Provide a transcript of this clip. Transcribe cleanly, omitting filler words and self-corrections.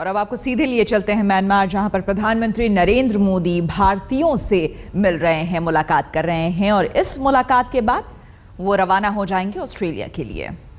और अब आपको सीधे लिए चलते हैं म्यांमार, जहां पर प्रधानमंत्री नरेंद्र मोदी भारतीयों से मिल रहे हैं, मुलाकात कर रहे हैं और इस मुलाकात के बाद वो रवाना हो जाएंगे ऑस्ट्रेलिया के लिए।